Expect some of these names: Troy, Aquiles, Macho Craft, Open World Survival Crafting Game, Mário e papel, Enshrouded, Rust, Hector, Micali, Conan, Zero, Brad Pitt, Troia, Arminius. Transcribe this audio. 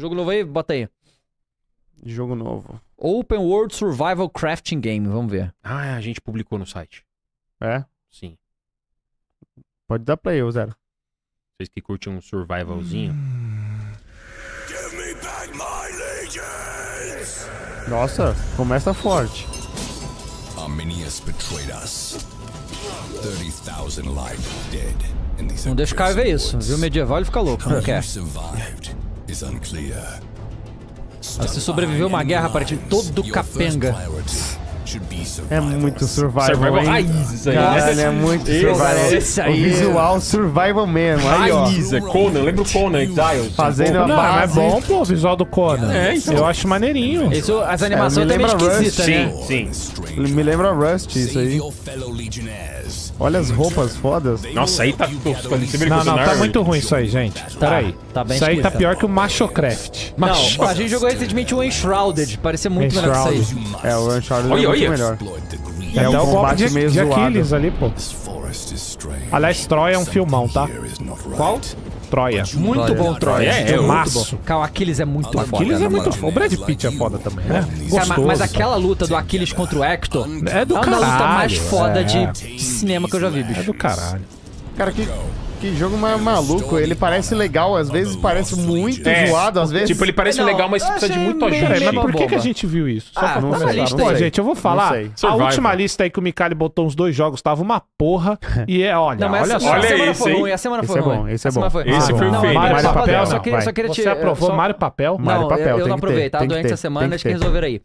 Jogo novo aí, bota aí. Jogo novo. Open World Survival Crafting Game, vamos ver. Ah, a gente publicou no site. É? Sim. Pode dar play, ô Zero. Vocês que curtem um survivalzinho. Give me back my legends. Nossa, começa forte. Arminius betrayed us. 30,000 lives dead. Não deixa o cara ver isso, viu? O medieval ele fica louco, não quer. Você sobreviveu a uma guerra a partir de todo capenga. É muito survival, raiz, aí, caralho, né? É muito survival. Esse aí, o visual survival mesmo. Aí, ó. Raiz, é Conan, lembra o Conan, Exiles. Fazendo a base. Não, é bom, pô, o visual do Conan. É, então. Eu acho maneirinho. Esse, as animações também meio esquisitas, né? Sim, sim. Me lembra Rust, isso aí. Olha as roupas fodas. Nossa, aí tá... Não, não, tá muito ruim isso aí, gente. Peraí. Tá bem isso aí esquisito. Tá pior que o Macho Craft. Não, a gente jogou recentemente o Enshrouded. Parecia muito melhor que isso aí. É, o Enshrouded é muito melhor. É o combate mesmo de Aquiles ali, pô. Aliás, Troy é um filmão, tá? Qual? Troia. Muito bom, Troy. É, massa. O Aquiles é muito foda. O Aquiles é muito foda. O Brad Pitt é foda também, né? Gostoso. Mas aquela luta do Aquiles contra o Hector é do caralho. É uma luta mais foda de cinema que eu já vi, bicho. É do caralho. Cara, que jogo mais maluco. Ele parece legal, às vezes parece muito zoado, às vezes... Tipo, ele parece legal, mas precisa de muito ajuda. Mas por que a gente viu isso? Só pra não sei. Pô, gente, eu vou falar. A última lista aí que o Micali botou uns 2 jogos, tava uma porra. E é, olha só. Olha isso, hein? A semana foi ruim. Esse é bom. Esse foi feio. Mário e papel, não. Você aprovou Mário e papel? Mário e papel, tem que ter. Eu não aproveitei, tá doente essa semana, acho que resolveram aí.